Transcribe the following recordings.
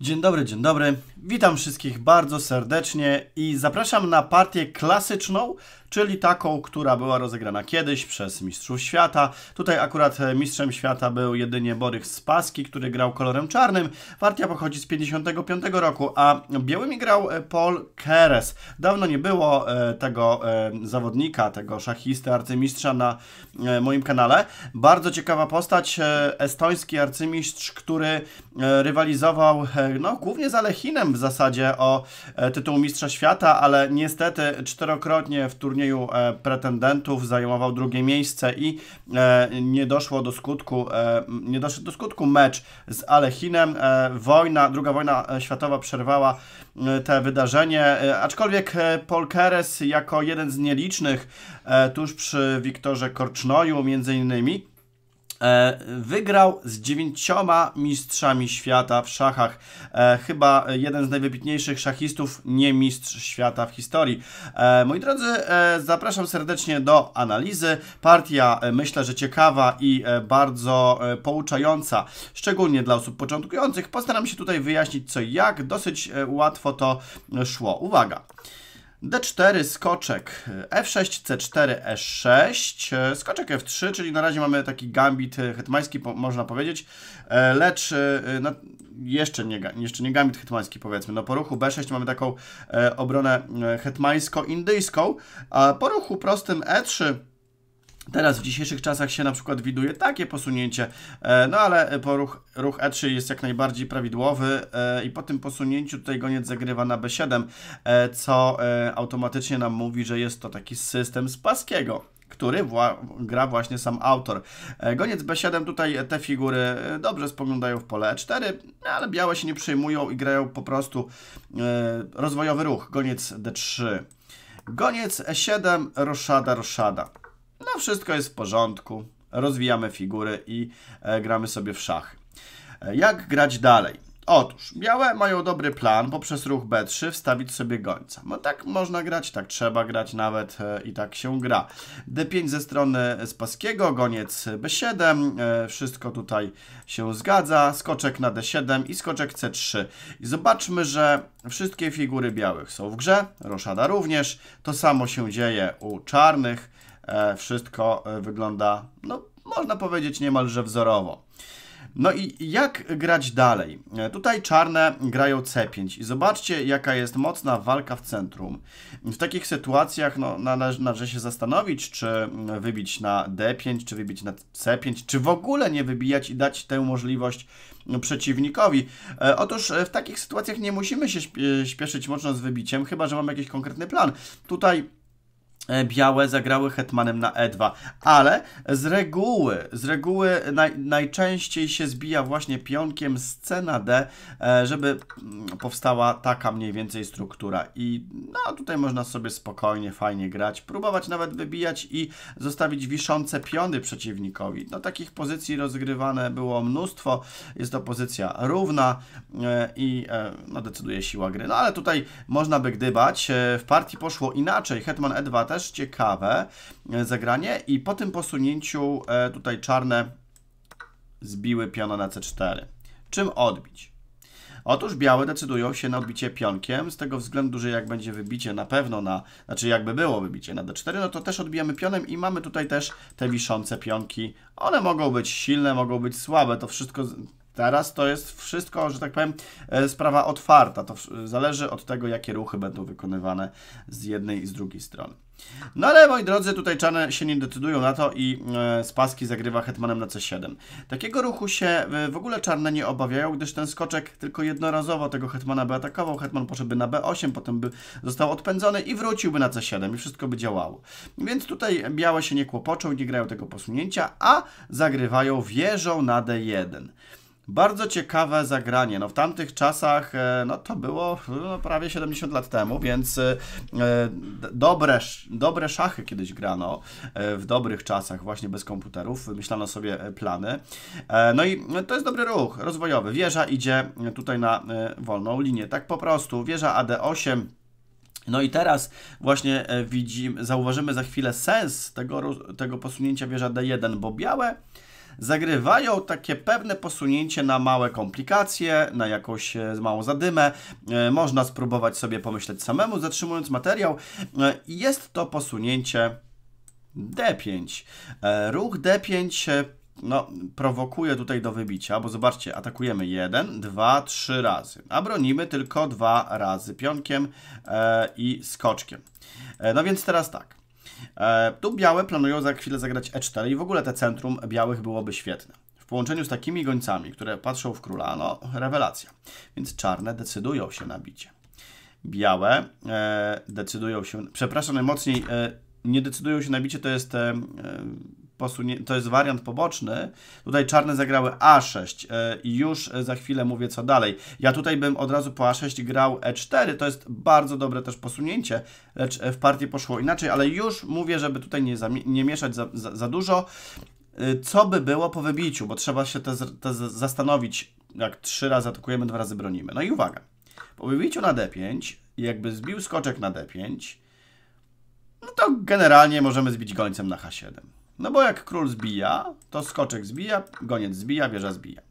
Dzień dobry. Witam wszystkich bardzo serdecznie i zapraszam na partię klasyczną, czyli taką, która była rozegrana kiedyś przez mistrzów świata. Tutaj akurat mistrzem świata był jedynie Boris Spassky, który grał kolorem czarnym. Partia pochodzi z 1955 roku, a białymi grał Paul Keres. Dawno nie było tego zawodnika, tego szachisty, arcymistrza na moim kanale. Bardzo ciekawa postać, estoński arcymistrz, który rywalizował no, głównie z Alekhinem w zasadzie o tytuł mistrza świata, ale niestety czterokrotnie w turnieju pretendentów zajmował drugie miejsce i nie doszedł do skutku mecz z Alekhinem. Druga wojna światowa przerwała te wydarzenie, aczkolwiek Paul Keres jako jeden z nielicznych tuż przy Wiktorze Korcznoju między innymi wygrał z 9 mistrzami świata w szachach. Chyba jeden z najwybitniejszych szachistów, nie mistrz świata w historii. Moi drodzy, zapraszam serdecznie do analizy. Partia myślę, że ciekawa i bardzo pouczająca, szczególnie dla osób początkujących. Postaram się tutaj wyjaśnić co i jak. Dosyć łatwo to szło. Uwaga! D4, skoczek F6, C4, E6, skoczek F3, czyli na razie mamy taki gambit hetmański, można powiedzieć, lecz no, jeszcze nie gambit hetmański, powiedzmy. No, po ruchu B6 mamy taką obronę hetmańsko-indyjską, a po ruchu prostym E3 teraz w dzisiejszych czasach się na przykład widuje takie posunięcie, no ale ruch E3 jest jak najbardziej prawidłowy i po tym posunięciu tutaj goniec zagrywa na B7, co automatycznie nam mówi, że jest to taki system Spaskiego, który gra właśnie sam autor. Goniec B7, tutaj te figury dobrze spoglądają w pole E4, ale białe się nie przejmują i grają po prostu rozwojowy ruch. Goniec D3, goniec E7, roszada, roszada. No, wszystko jest w porządku, rozwijamy figury i gramy sobie w szachy. Jak grać dalej? Otóż, białe mają dobry plan, poprzez ruch B3 wstawić sobie gońca. No tak można grać, tak trzeba grać nawet i tak się gra. D5 ze strony Spaskiego, goniec B7, wszystko tutaj się zgadza, skoczek na D7 i skoczek C3. I zobaczmy, że wszystkie figury białych są w grze, roszada również, to samo się dzieje u czarnych. Wszystko wygląda, no można powiedzieć, niemalże wzorowo. No i jak grać dalej? Tutaj czarne grają C5 i zobaczcie, jaka jest mocna walka w centrum. W takich sytuacjach no, należy się zastanowić, czy wybić na D5, czy wybić na C5, czy w ogóle nie wybijać i dać tę możliwość przeciwnikowi. Otóż w takich sytuacjach nie musimy się śpieszyć mocno z wybiciem, chyba że mamy jakiś konkretny plan. Tutaj białe zagrały hetmanem na E2, ale z reguły najczęściej się zbija właśnie pionkiem z C na D, żeby powstała taka mniej więcej struktura. I no tutaj można sobie spokojnie, fajnie grać, próbować nawet wybijać i zostawić wiszące piony przeciwnikowi. No takich pozycji rozgrywane było mnóstwo, jest to pozycja równa i no, decyduje siła gry. No ale tutaj można by gdybać, w partii poszło inaczej, hetman E2 też ciekawe zagranie i po tym posunięciu tutaj czarne zbiły piona na C4. Czym odbić? Otóż białe decydują się na odbicie pionkiem z tego względu, że jak będzie wybicie na pewno jakby było wybicie na D4, no to też odbijamy pionem i mamy tutaj też te wiszące pionki. One mogą być silne, mogą być słabe, to wszystko... Teraz to jest wszystko, że tak powiem, sprawa otwarta. To zależy od tego, jakie ruchy będą wykonywane z jednej i z drugiej strony. No ale, moi drodzy, tutaj czarne się nie decydują na to i Spassky zagrywa hetmanem na C7. Takiego ruchu się w ogóle czarne nie obawiają, gdyż ten skoczek tylko jednorazowo tego hetmana by atakował. Hetman poszedłby na B8, potem by został odpędzony i wróciłby na C7 i wszystko by działało. Więc tutaj białe się nie kłopoczą, nie grają tego posunięcia, a zagrywają wieżą na D1. Bardzo ciekawe zagranie. No, w tamtych czasach no, to było no, prawie 70 lat temu, więc dobre szachy kiedyś grano w dobrych czasach, właśnie bez komputerów. Wymyślano sobie plany. No i to jest dobry ruch rozwojowy. Wieża idzie tutaj na wolną linię. Tak po prostu. Wieża AD8. No i teraz właśnie zauważymy za chwilę sens tego posunięcia wieża D1, bo białe zagrywają takie pewne posunięcie na małe komplikacje, na jakąś małą zadymę. Można spróbować sobie pomyśleć samemu, zatrzymując materiał. Jest to posunięcie D5. Ruch D5 no, prowokuje tutaj do wybicia, bo zobaczcie, atakujemy 1, 2, 3 razy, a bronimy tylko 2 razy pionkiem i skoczkiem. No więc teraz tak. Tu białe planują za chwilę zagrać E4 i w ogóle te centrum białych byłoby świetne. W połączeniu z takimi gońcami, które patrzą w króla, no rewelacja. Więc czarne decydują się na bicie. Białe decydują się, przepraszam najmocniej, nie decydują się na bicie, to jest... to jest wariant poboczny. Tutaj czarne zagrały A6 i już za chwilę mówię co dalej. Ja tutaj bym od razu po A6 grał E4, to jest bardzo dobre też posunięcie, lecz w partii poszło inaczej, ale już mówię, żeby tutaj nie mieszać za dużo, co by było po wybiciu, bo trzeba się zastanowić, jak 3 razy atakujemy, 2 razy bronimy. No i uwaga, po wybiciu na D5, jakby zbił skoczek na D5, no to generalnie możemy zbić gońcem na H7. No bo jak król zbija, to skoczek zbija, goniec zbija, wieża zbija.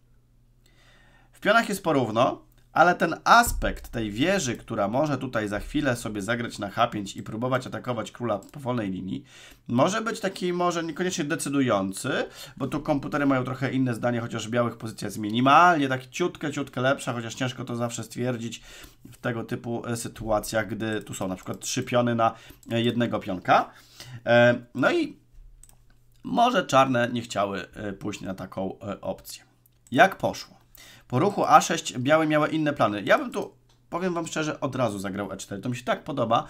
W pionach jest porówno, ale ten aspekt tej wieży, która może tutaj za chwilę sobie zagrać na H5 i próbować atakować króla po wolnej linii, może być taki może niekoniecznie decydujący, bo tu komputery mają trochę inne zdanie, chociaż białych pozycja jest minimalnie, tak ciutkę lepsza, chociaż ciężko to zawsze stwierdzić w tego typu sytuacjach, gdy tu są na przykład 3 piony na jednego pionka. No i może czarne nie chciały pójść na taką opcję. Jak poszło? Po ruchu A6 białe miały inne plany. Ja bym tu, powiem Wam szczerze, od razu zagrał E4. To mi się tak podoba,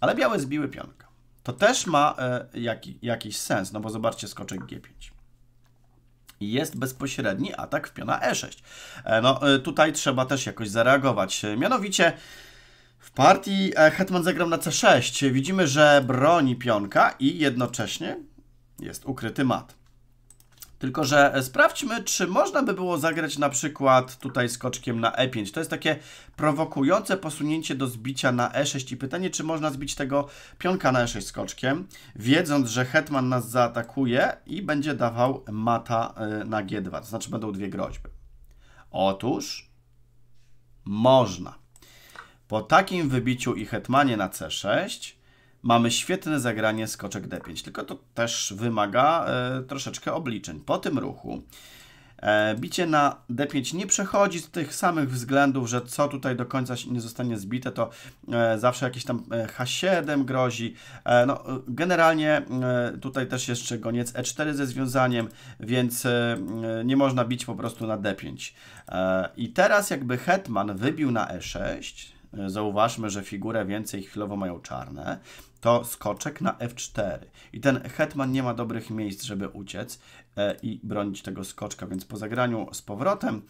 ale białe zbiły pionka. To też ma jakiś sens, no bo zobaczcie skoczek G5. Jest bezpośredni atak w piona E6. No tutaj trzeba też jakoś zareagować. Mianowicie... w partii hetman zagrał na C6. Widzimy, że broni pionka i jednocześnie jest ukryty mat. Tylko że sprawdźmy, czy można by było zagrać na przykład tutaj skoczkiem na E5. To jest takie prowokujące posunięcie do zbicia na E6 i pytanie, czy można zbić tego pionka na E6 skoczkiem, wiedząc, że hetman nas zaatakuje i będzie dawał mata na G2. To znaczy będą dwie groźby. Otóż można. Po takim wybiciu i hetmanie na C6 mamy świetne zagranie skoczek D5, tylko to też wymaga troszeczkę obliczeń. Po tym ruchu bicie na D5 nie przechodzi z tych samych względów, że co tutaj do końca nie zostanie zbite, to zawsze jakieś tam H7 grozi. No, generalnie tutaj też jeszcze goniec E4 ze związaniem, więc nie można bić po prostu na D5. I teraz jakby hetman wybił na E6, zauważmy, że figurę więcej chwilowo mają czarne, to skoczek na F4. I ten hetman nie ma dobrych miejsc, żeby uciec i bronić tego skoczka, więc po zagraniu z powrotem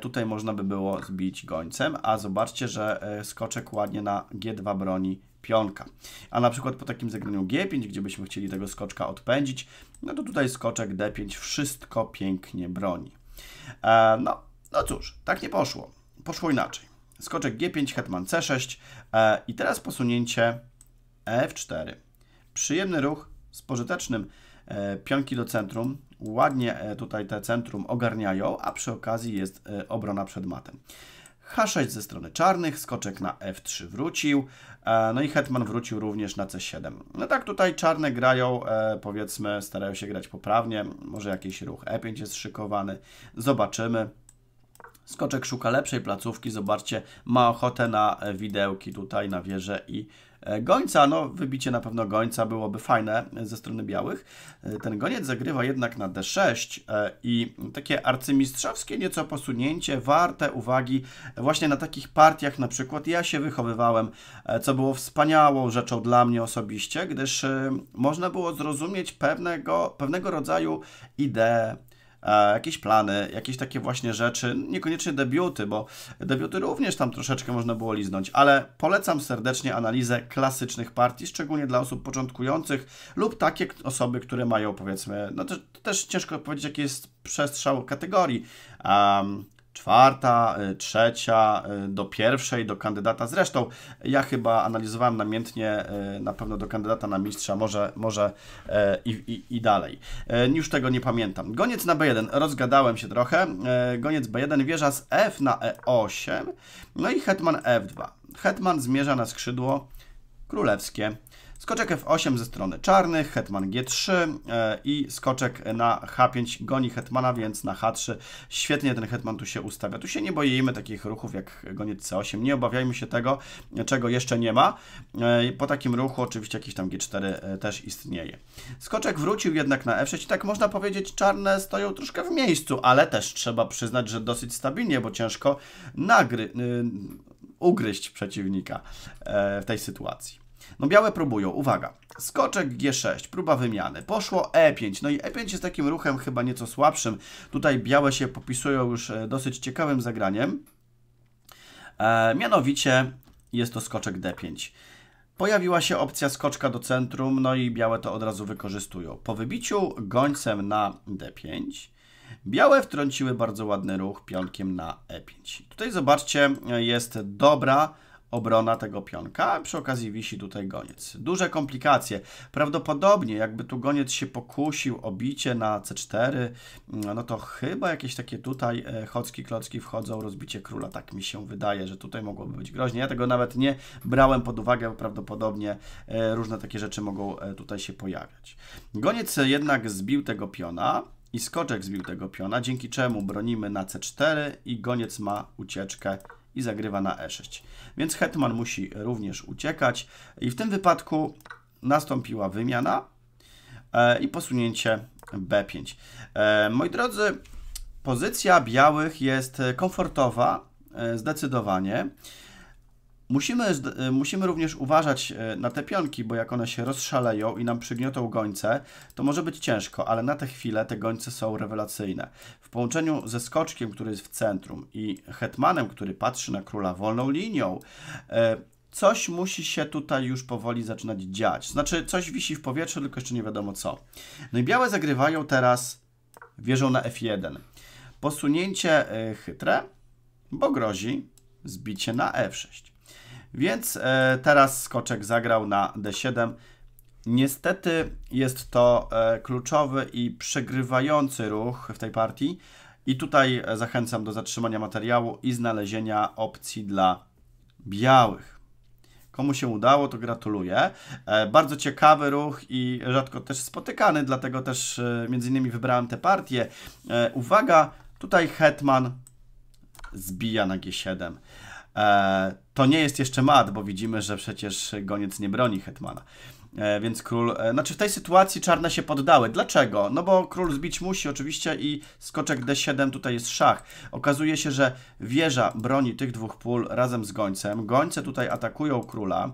tutaj można by było zbić gońcem, a zobaczcie, że skoczek ładnie na G2 broni pionka. A na przykład po takim zagraniu G5, gdzie byśmy chcieli tego skoczka odpędzić, no to tutaj skoczek D5 wszystko pięknie broni. No cóż, tak nie poszło. Poszło inaczej. Skoczek G5, hetman C6 i teraz posunięcie F4. Przyjemny ruch z pożytecznym pionki do centrum. Ładnie tutaj te centrum ogarniają, a przy okazji jest obrona przed matem. H6 ze strony czarnych, skoczek na F3 wrócił, no i hetman wrócił również na C7. No tak, tutaj czarne grają, powiedzmy, starają się grać poprawnie, może jakiś ruch E5 jest szykowany, zobaczymy. Skoczek szuka lepszej placówki, zobaczcie, ma ochotę na widełki tutaj, na wieżę i gońca. No wybicie na pewno gońca byłoby fajne ze strony białych. Ten goniec zagrywa jednak na D6 i takie arcymistrzowskie nieco posunięcie, warte uwagi. Właśnie na takich partiach na przykład ja się wychowywałem, co było wspaniałą rzeczą dla mnie osobiście, gdyż można było zrozumieć pewnego rodzaju ideę, jakieś plany, jakieś takie właśnie rzeczy, niekoniecznie debiuty, bo debiuty również tam troszeczkę można było liznąć, ale polecam serdecznie analizę klasycznych partii, szczególnie dla osób początkujących lub takie osoby, które mają powiedzmy, no to też ciężko powiedzieć, jaki jest przestrzał kategorii, czwarta, trzecia, do pierwszej, do kandydata. Zresztą ja chyba analizowałem namiętnie, na pewno do kandydata na mistrza, może i dalej. Już tego nie pamiętam. Goniec na B1, rozgadałem się trochę. Goniec B1, wieża z F na E8, no i hetman F2. Hetman zmierza na skrzydło królewskie. Skoczek F8 ze strony czarnych, hetman G3 i skoczek na H5 goni hetmana, więc na H3 świetnie ten hetman tu się ustawia. Tu się nie boimy takich ruchów jak goniec C8, nie obawiajmy się tego, czego jeszcze nie ma. Po takim ruchu oczywiście jakiś tam G4 też istnieje. Skoczek wrócił jednak na F6 i tak można powiedzieć, czarne stoją troszkę w miejscu, ale też trzeba przyznać, że dosyć stabilnie, bo ciężko ugryźć przeciwnika w tej sytuacji. No białe próbują, uwaga, skoczek G6, próba wymiany, poszło E5, no i E5 jest takim ruchem chyba nieco słabszym, tutaj białe się popisują już dosyć ciekawym zagraniem, mianowicie jest to skoczek D5. Pojawiła się opcja skoczka do centrum, no i białe to od razu wykorzystują. Po wybiciu gońcem na D5, białe wtrąciły bardzo ładny ruch pionkiem na E5. Tutaj zobaczcie, jest dobra obrona tego pionka, a przy okazji wisi tutaj goniec. Duże komplikacje. Prawdopodobnie jakby tu goniec się pokusił o bicie na C4, no to chyba jakieś takie tutaj chocki, klocki wchodzą, rozbicie króla. Tak mi się wydaje, że tutaj mogłoby być groźnie. Ja tego nawet nie brałem pod uwagę, bo prawdopodobnie różne takie rzeczy mogą tutaj się pojawiać. Goniec jednak zbił tego piona i skoczek zbił tego piona, dzięki czemu bronimy na C4 i goniec ma ucieczkę i zagrywa na E6. Więc hetman musi również uciekać i w tym wypadku nastąpiła wymiana i posunięcie B5. Moi drodzy, pozycja białych jest komfortowa, zdecydowanie. Musimy również uważać na te pionki, bo jak one się rozszaleją i nam przygniotą gońce, to może być ciężko, ale na tę chwilę te gońce są rewelacyjne. W połączeniu ze skoczkiem, który jest w centrum i hetmanem, który patrzy na króla wolną linią, coś musi się tutaj już powoli zaczynać dziać. Znaczy coś wisi w powietrzu, tylko jeszcze nie wiadomo co. No i białe zagrywają teraz wieżą na F1. Posunięcie chytre, bo grozi zbicie na F6. Więc teraz skoczek zagrał na D7. Niestety jest to kluczowy i przegrywający ruch w tej partii. I tutaj zachęcam do zatrzymania materiału i znalezienia opcji dla białych. Komu się udało, to gratuluję. Bardzo ciekawy ruch i rzadko też spotykany, dlatego też między innymi wybrałem tę partię. Uwaga, tutaj hetman zbija na G7. To nie jest jeszcze mat, bo widzimy, że przecież goniec nie broni hetmana. Więc król... Znaczy w tej sytuacji czarne się poddały. Dlaczego? No bo król zbić musi oczywiście i skoczek D7 tutaj jest szach. Okazuje się, że wieża broni tych dwóch pól razem z gońcem. Gońce tutaj atakują króla.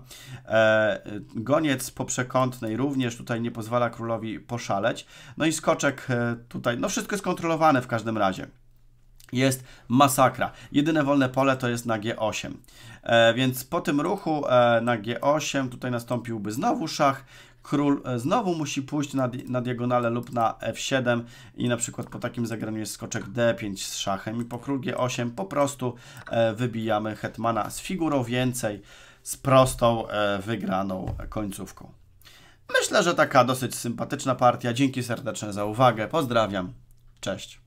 Goniec po przekątnej również tutaj nie pozwala królowi poszaleć. No i skoczek tutaj... No wszystko jest kontrolowane w każdym razie. Jest masakra. Jedyne wolne pole to jest na G8. Więc po tym ruchu na G8 tutaj nastąpiłby znowu szach. Król znowu musi pójść na diagonale lub na F7 i na przykład po takim zagraniu jest skoczek D5 z szachem i po król G8 po prostu wybijamy hetmana z figurą więcej, z prostą wygraną końcówką. Myślę, że taka dosyć sympatyczna partia. Dzięki serdecznie za uwagę. Pozdrawiam. Cześć.